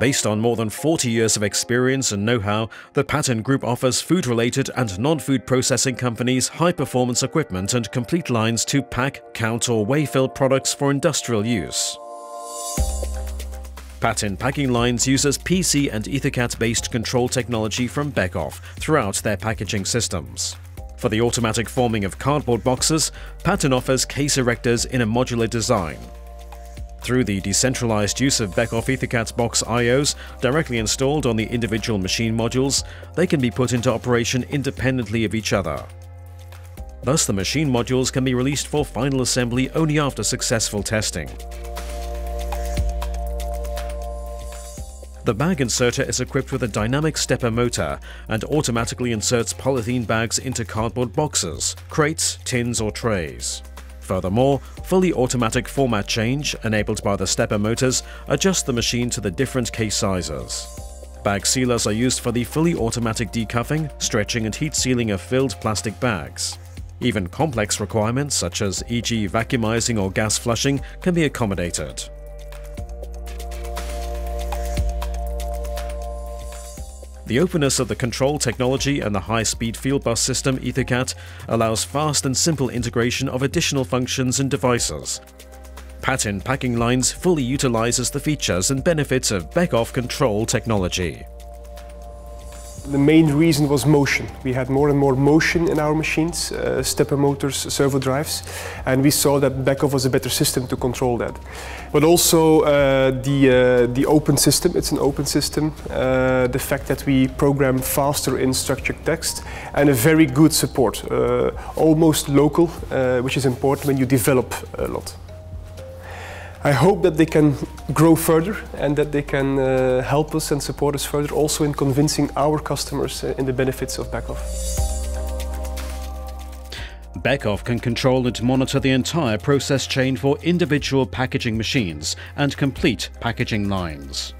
Based on more than 40 years of experience and know-how, the Pattyn Group offers food-related and non-food processing companies high-performance equipment and complete lines to pack, count or weigh-fill products for industrial use. Pattyn Packing Lines uses PC and EtherCAT-based control technology from Beckhoff throughout their packaging systems. For the automatic forming of cardboard boxes, Pattyn offers case erectors in a modular design. Through the decentralized use of Beckhoff EtherCAT box IOs directly installed on the individual machine modules, they can be put into operation independently of each other. Thus, the machine modules can be released for final assembly only after successful testing. The bag inserter is equipped with a dynamic stepper motor and automatically inserts polythene bags into cardboard boxes, crates, tins or trays. Furthermore, fully automatic format change, enabled by the stepper motors, adjusts the machine to the different case sizes. Bag sealers are used for the fully automatic decuffing, stretching and heat sealing of filled plastic bags. Even complex requirements such as e.g. vacuumizing or gas flushing can be accommodated. The openness of the control technology and the high-speed field bus system EtherCAT allows fast and simple integration of additional functions and devices. Pattyn Packing Lines fully utilizes the features and benefits of Beckhoff control technology. The main reason was motion. We had more and more motion in our machines, stepper motors, servo drives, and we saw that Beckhoff was a better system to control that. But also the open system, it's an open system, the fact that we program faster in structured text, and a very good support, almost local, which is important when you develop a lot. I hope that they can grow further and that they can help us and support us further, also in convincing our customers in the benefits of Beckhoff. Beckhoff can control and monitor the entire process chain for individual packaging machines and complete packaging lines.